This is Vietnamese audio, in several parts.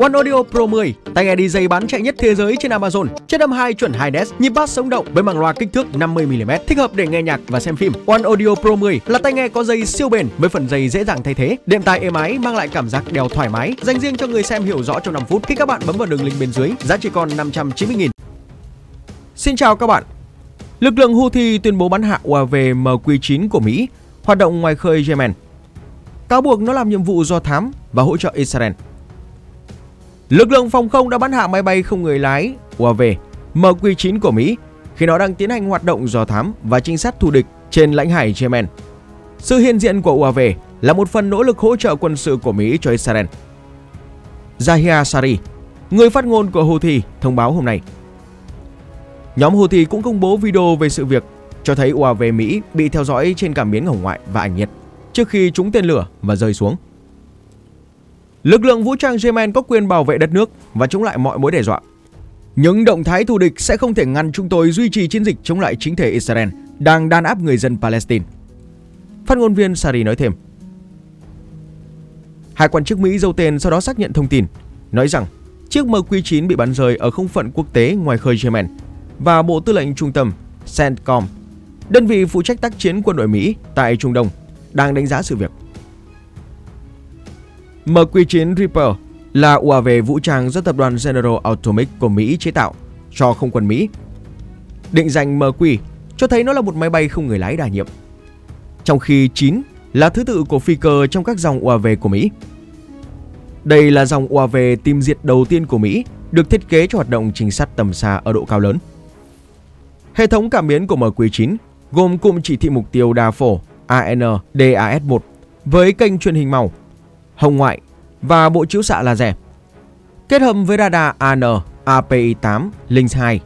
One Audio Pro 10, tai nghe DJ bán chạy nhất thế giới trên Amazon, chất âm 2 chuẩn high def, nhịp bass sống động với màng loa kích thước 50mm, thích hợp để nghe nhạc và xem phim. One Audio Pro 10 là tai nghe có dây siêu bền với phần dây dễ dàng thay thế, đệm tai êm ái mang lại cảm giác đeo thoải mái, dành riêng cho người xem hiểu rõ trong 5 phút. Khi các bạn bấm vào đường link bên dưới, giá chỉ còn 590.000. Xin chào các bạn. Lực lượng Houthi tuyên bố bắn hạ UAV MQ-9 của Mỹ hoạt động ngoài khơi Yemen, cáo buộc nó làm nhiệm vụ do thám và hỗ trợ Israel. Lực lượng phòng không đã bắn hạ máy bay không người lái UAV MQ-9 của Mỹ khi nó đang tiến hành hoạt động do thám và trinh sát thù địch trên lãnh hải Yemen. Sự hiện diện của UAV là một phần nỗ lực hỗ trợ quân sự của Mỹ cho Israel, Zahia Sari, người phát ngôn của Houthi, thông báo hôm nay. Nhóm Houthi cũng công bố video về sự việc cho thấy UAV Mỹ bị theo dõi trên cảm biến hồng ngoại và ảnh nhiệt trước khi trúng tên lửa và rơi xuống. Lực lượng vũ trang Yemen có quyền bảo vệ đất nước và chống lại mọi mối đe dọa. Những động thái thù địch sẽ không thể ngăn chúng tôi duy trì chiến dịch chống lại chính thể Israel đang đàn áp người dân Palestine, phát ngôn viên Sari nói thêm. Hai quan chức Mỹ giấu tên sau đó xác nhận thông tin, nói rằng chiếc MQ-9 bị bắn rơi ở không phận quốc tế ngoài khơi Yemen, và Bộ Tư lệnh Trung tâm CENTCOM, đơn vị phụ trách tác chiến quân đội Mỹ tại Trung Đông, đang đánh giá sự việc. MQ-9 Reaper là UAV vũ trang do tập đoàn General Atomics của Mỹ chế tạo cho không quân Mỹ. Định danh MQ cho thấy nó là một máy bay không người lái đa nhiệm, trong khi 9 là thứ tự của phi cơ trong các dòng UAV của Mỹ. Đây là dòng UAV tiêm diệt đầu tiên của Mỹ được thiết kế cho hoạt động trinh sát tầm xa ở độ cao lớn. Hệ thống cảm biến của MQ-9 gồm cụm chỉ thị mục tiêu đa phổ AN/DAS-1 với kênh truyền hình màu, hồng ngoại và bộ chiếu xạ laser, kết hợp với radar AN/APY-8-2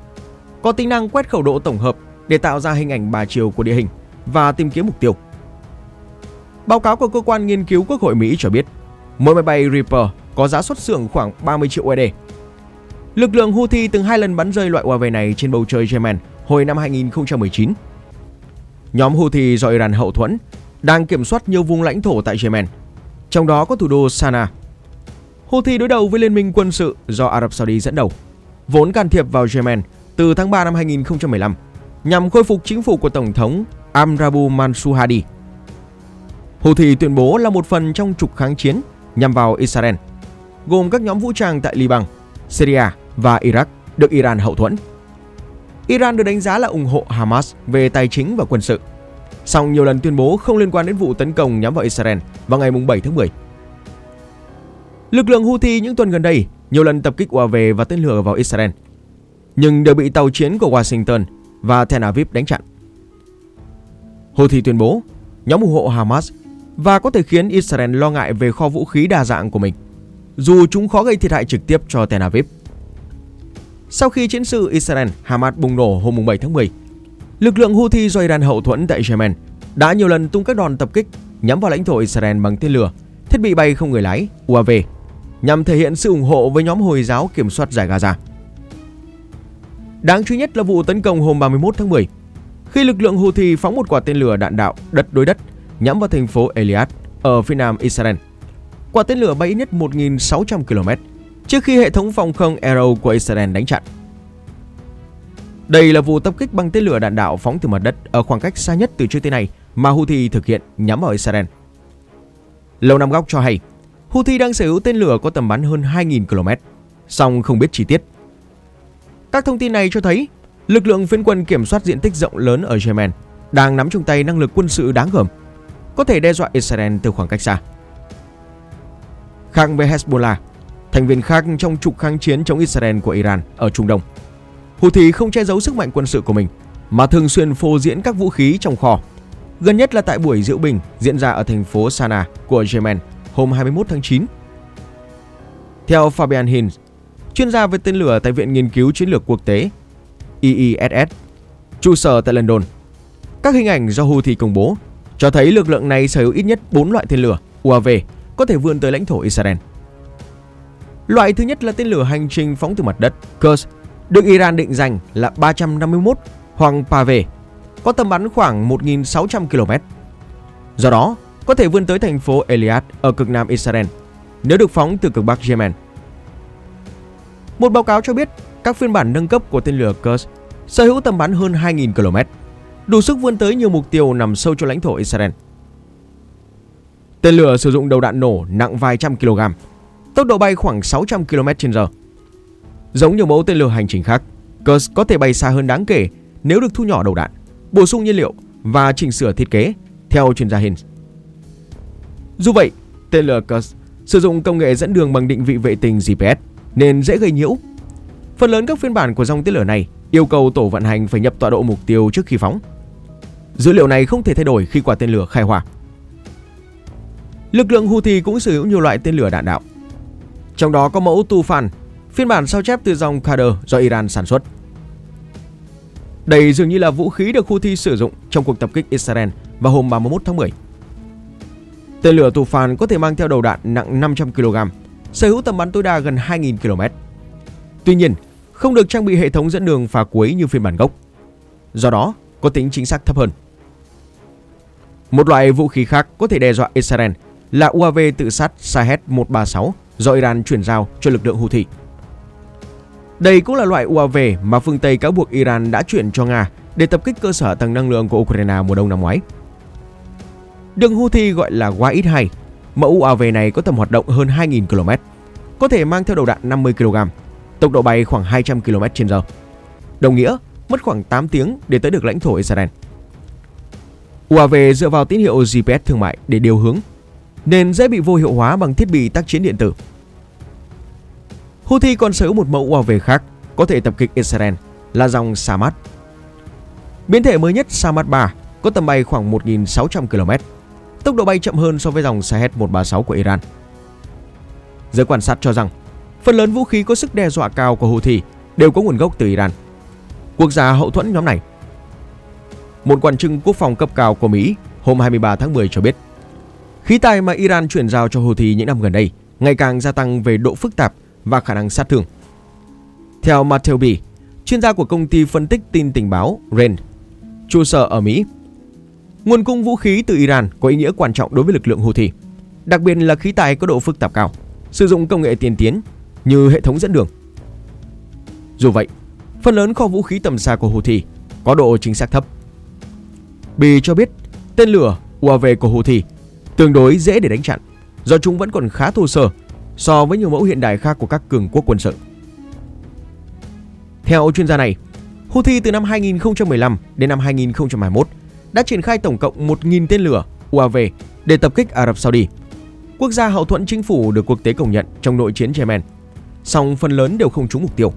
có tính năng quét khẩu độ tổng hợp để tạo ra hình ảnh 3 chiều của địa hình và tìm kiếm mục tiêu. Báo cáo của Cơ quan Nghiên cứu Quốc hội Mỹ cho biết mỗi máy bay Reaper có giá xuất xưởng khoảng 30 triệu USD. Lực lượng Houthi từng 2 lần bắn rơi loại UAV này trên bầu trời Yemen hồi năm 2019. Nhóm Houthi do Iran hậu thuẫn đang kiểm soát nhiều vùng lãnh thổ tại Yemen, trong đó có thủ đô Sanaa. Houthi đối đầu với liên minh quân sự do Ả Rập Saudi dẫn đầu, vốn can thiệp vào Yemen từ tháng 3 năm 2015 nhằm khôi phục chính phủ của Tổng thống Abdrabbuh Mansur Hadi. Houthi tuyên bố là một phần trong trục kháng chiến nhằm vào Israel, gồm các nhóm vũ trang tại Liban, Syria và Iraq được Iran hậu thuẫn. Iran được đánh giá là ủng hộ Hamas về tài chính và quân sự, song nhiều lần tuyên bố không liên quan đến vụ tấn công nhắm vào Israel vào ngày 7 tháng 10. Lực lượng Houthi những tuần gần đây nhiều lần tập kích UAV và tên lửa vào Israel, nhưng đều bị tàu chiến của Washington và Tel Aviv đánh chặn. Houthi tuyên bố nhóm ủng hộ Hamas và có thể khiến Israel lo ngại về kho vũ khí đa dạng của mình, dù chúng khó gây thiệt hại trực tiếp cho Tel Aviv. Sau khi chiến sự Israel-Hamas bùng nổ hôm 7 tháng 10, lực lượng Houthi do Iran hậu thuẫn tại Yemen đã nhiều lần tung các đòn tập kích nhắm vào lãnh thổ Israel bằng tên lửa, thiết bị bay không người lái UAV nhằm thể hiện sự ủng hộ với nhóm Hồi giáo kiểm soát giải Gaza. Đáng chú ý nhất là vụ tấn công hôm 31 tháng 10, khi lực lượng Houthi phóng một quả tên lửa đạn đạo đất đối đất nhắm vào thành phố Eilat ở phía nam Israel. Quả tên lửa bay ít nhất 1.600 km trước khi hệ thống phòng không Arrow của Israel đánh chặn. Đây là vụ tập kích bằng tên lửa đạn đạo phóng từ mặt đất ở khoảng cách xa nhất từ trước tới nay mà Houthi thực hiện nhắm vào Israel. Lầu Năm Góc cho hay Houthi đang sở hữu tên lửa có tầm bắn hơn 2.000 km, song không biết chi tiết. Các thông tin này cho thấy lực lượng phiến quân kiểm soát diện tích rộng lớn ở Yemen đang nắm trong tay năng lực quân sự đáng gờm, có thể đe dọa Israel từ khoảng cách xa. Khác với Hezbollah, thành viên khác trong trục kháng chiến chống Israel của Iran ở Trung Đông, Houthi không che giấu sức mạnh quân sự của mình mà thường xuyên phô diễn các vũ khí trong kho, gần nhất là tại buổi diễu binh diễn ra ở thành phố Sanaa của Yemen hôm 21 tháng 9. Theo Fabian Hinz, chuyên gia về tên lửa tại Viện Nghiên cứu Chiến lược Quốc tế IISS, trụ sở tại London, các hình ảnh do Houthi công bố cho thấy lực lượng này sở hữu ít nhất 4 loại tên lửa UAV có thể vươn tới lãnh thổ Israel. Loại thứ nhất là tên lửa hành trình phóng từ mặt đất Kurs, được Iran định danh là 351 hoặc Pave, có tầm bắn khoảng 1.600 km. Do đó, có thể vươn tới thành phố Eilat ở cực nam Israel nếu được phóng từ cực bắc Yemen. Một báo cáo cho biết các phiên bản nâng cấp của tên lửa Kurs sở hữu tầm bắn hơn 2.000 km, đủ sức vươn tới nhiều mục tiêu nằm sâu trong lãnh thổ Israel. Tên lửa sử dụng đầu đạn nổ nặng vài trăm kg, tốc độ bay khoảng 600 km/h. Giống như mẫu tên lửa hành trình khác, Kurs có thể bay xa hơn đáng kể nếu được thu nhỏ đầu đạn, bổ sung nhiên liệu và chỉnh sửa thiết kế, theo chuyên gia Hinz. Dù vậy, tên lửa Kurs sử dụng công nghệ dẫn đường bằng định vị vệ tinh GPS nên dễ gây nhiễu. Phần lớn các phiên bản của dòng tên lửa này yêu cầu tổ vận hành phải nhập tọa độ mục tiêu trước khi phóng. Dữ liệu này không thể thay đổi khi quả tên lửa khai hỏa. Lực lượng Houthi cũng sở hữu nhiều loại tên lửa đạn đạo, trong đó có mẫu Tufan, phiên bản sao chép từ dòng Kader do Iran sản xuất. Đây dường như là vũ khí được Houthi sử dụng trong cuộc tập kích Israel vào hôm 31 tháng 10. Tên lửa Tufan có thể mang theo đầu đạn nặng 500 kg, sở hữu tầm bắn tối đa gần 2.000 km. Tuy nhiên, không được trang bị hệ thống dẫn đường phá cuối như phiên bản gốc, do đó có tính chính xác thấp hơn. Một loại vũ khí khác có thể đe dọa Israel là UAV tự sát Shahed-136 do Iran chuyển giao cho lực lượng Houthi. Đây cũng là loại UAV mà phương Tây cáo buộc Iran đã chuyển cho Nga để tập kích cơ sở tầng năng lượng của Ukraine mùa đông năm ngoái. Đường Houthi gọi là YX-2, mẫu UAV này có tầm hoạt động hơn 2.000 km, có thể mang theo đầu đạn 50 kg, tốc độ bay khoảng 200 km/h, đồng nghĩa mất khoảng 8 tiếng để tới được lãnh thổ Israel. UAV dựa vào tín hiệu GPS thương mại để điều hướng, nên dễ bị vô hiệu hóa bằng thiết bị tác chiến điện tử. Houthi còn sở hữu một mẫu UAV khác có thể tập kích Israel là dòng Samad. Biến thể mới nhất Samad 3 có tầm bay khoảng 1.600 km, tốc độ bay chậm hơn so với dòng Shahed-136 của Iran. Giới quan sát cho rằng, phần lớn vũ khí có sức đe dọa cao của Houthi đều có nguồn gốc từ Iran, quốc gia hậu thuẫn nhóm này. Một quan chức quốc phòng cấp cao của Mỹ hôm 23 tháng 10 cho biết, khí tài mà Iran chuyển giao cho Houthi những năm gần đây ngày càng gia tăng về độ phức tạp và khả năng sát thương. Theo Matthew B, chuyên gia của công ty phân tích tin tình báo Rand, trụ sở ở Mỹ, nguồn cung vũ khí từ Iran có ý nghĩa quan trọng đối với lực lượng Houthi, đặc biệt là khí tài có độ phức tạp cao, sử dụng công nghệ tiên tiến như hệ thống dẫn đường. Dù vậy, phần lớn kho vũ khí tầm xa của Houthi có độ chính xác thấp. Bì cho biết tên lửa UAV của Houthi tương đối dễ để đánh chặn do chúng vẫn còn khá thô sơ so với nhiều mẫu hiện đại khác của các cường quốc quân sự. Theo chuyên gia này, Houthi từ năm 2015 đến năm 2021 đã triển khai tổng cộng 1.000 tên lửa UAV để tập kích Ả Rập Saudi, quốc gia hậu thuẫn chính phủ được quốc tế công nhận trong nội chiến Yemen, song phần lớn đều không trúng mục tiêu.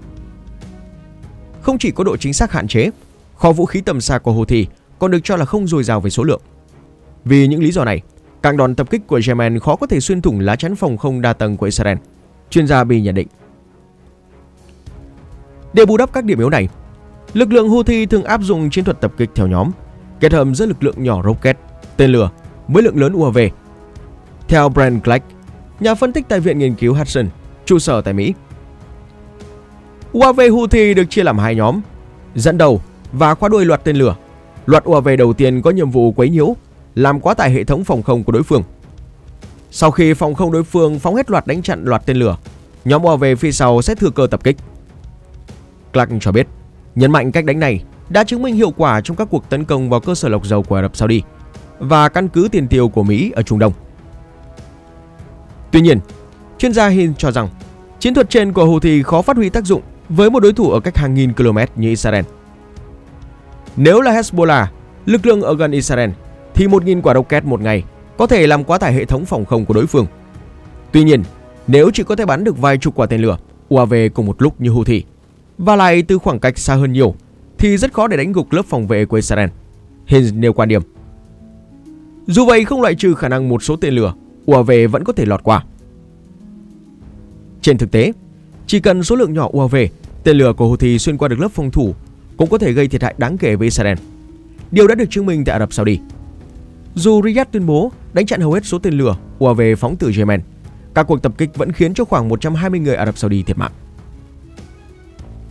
Không chỉ có độ chính xác hạn chế, kho vũ khí tầm xa của Houthi còn được cho là không dồi dào về số lượng. Vì những lý do này, các đòn tập kích của Yemen khó có thể xuyên thủng lá chắn phòng không đa tầng của Israel, chuyên gia Bì nhận định. Để bù đắp các điểm yếu này, lực lượng Houthi thường áp dụng chiến thuật tập kích theo nhóm, kết hợp giữa lực lượng nhỏ rocket, tên lửa với lượng lớn UAV. Theo Brent Gleick, nhà phân tích tại Viện Nghiên cứu Hudson, trụ sở tại Mỹ, UAV Houthi được chia làm hai nhóm, dẫn đầu và khóa đuôi loạt tên lửa. Loạt UAV đầu tiên có nhiệm vụ quấy nhiễu, làm quá tải hệ thống phòng không của đối phương. Sau khi phòng không đối phương phóng hết loạt đánh chặn loạt tên lửa, nhóm UAV phía sau sẽ thừa cơ tập kích. Clark cho biết, nhấn mạnh cách đánh này đã chứng minh hiệu quả trong các cuộc tấn công vào cơ sở lọc dầu của Ả Rập Saudi và căn cứ tiền tiêu của Mỹ ở Trung Đông. Tuy nhiên, chuyên gia Hinz cho rằng chiến thuật trên của Houthi khó phát huy tác dụng với một đối thủ ở cách hàng nghìn km như Israel. Nếu là Hezbollah, lực lượng ở gần Israel, thì 1.000 quả rocket một ngày có thể làm quá tải hệ thống phòng không của đối phương. Tuy nhiên, nếu chỉ có thể bắn được vài chục quả tên lửa UAV cùng một lúc như Houthi, và lại từ khoảng cách xa hơn nhiều, thì rất khó để đánh gục lớp phòng vệ của Israel, Hinz nêu quan điểm. Dù vậy, không loại trừ khả năng một số tên lửa UAV vẫn có thể lọt qua. Trên thực tế, chỉ cần số lượng nhỏ UAV, tên lửa của Houthi xuyên qua được lớp phòng thủ cũng có thể gây thiệt hại đáng kể với Israel. Điều đã được chứng minh tại Ả Rập Saudi. Dù Riyadh tuyên bố đánh chặn hầu hết số tên lửa UAV phóng từ Yemen, các cuộc tập kích vẫn khiến cho khoảng 120 người Ả Rập Saudi thiệt mạng.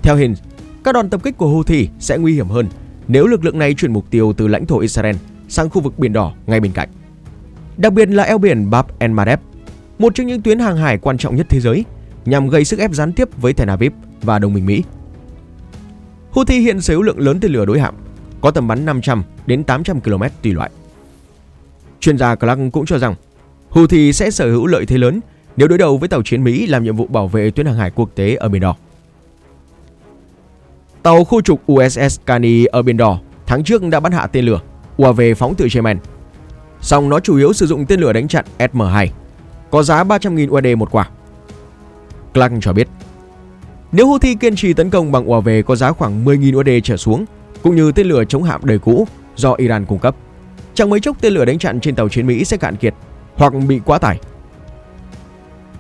Theo Hinz, các đòn tập kích của Houthi sẽ nguy hiểm hơn nếu lực lượng này chuyển mục tiêu từ lãnh thổ Israel sang khu vực Biển Đỏ ngay bên cạnh, đặc biệt là eo biển Bab el-Mandeb, một trong những tuyến hàng hải quan trọng nhất thế giới, nhằm gây sức ép gián tiếp với Tel Aviv và đồng minh Mỹ. Houthi hiện sở hữu lượng lớn tên lửa đối hạm, có tầm bắn 500 đến 800 km tùy loại. Chuyên gia Clark cũng cho rằng Houthi sẽ sở hữu lợi thế lớn nếu đối đầu với tàu chiến Mỹ làm nhiệm vụ bảo vệ tuyến hàng hải quốc tế ở Biển Đỏ. Tàu khu trục USS Carney ở Biển Đỏ tháng trước đã bắn hạ tên lửa UAV phóng từ Yemen, song nó chủ yếu sử dụng tên lửa đánh chặn SM2, có giá 300.000 USD một quả. Clark cho biết, nếu Houthi kiên trì tấn công bằng UAV có giá khoảng 10.000 USD trở xuống, cũng như tên lửa chống hạm đời cũ do Iran cung cấp, chẳng mấy chốc tên lửa đánh chặn trên tàu chiến Mỹ sẽ cạn kiệt hoặc bị quá tải.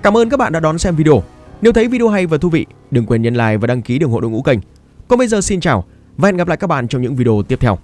Cảm ơn các bạn đã đón xem video. Nếu thấy video hay và thú vị, đừng quên nhấn like và đăng ký ủng hộ đội ngũ kênh. Còn bây giờ xin chào và hẹn gặp lại các bạn trong những video tiếp theo.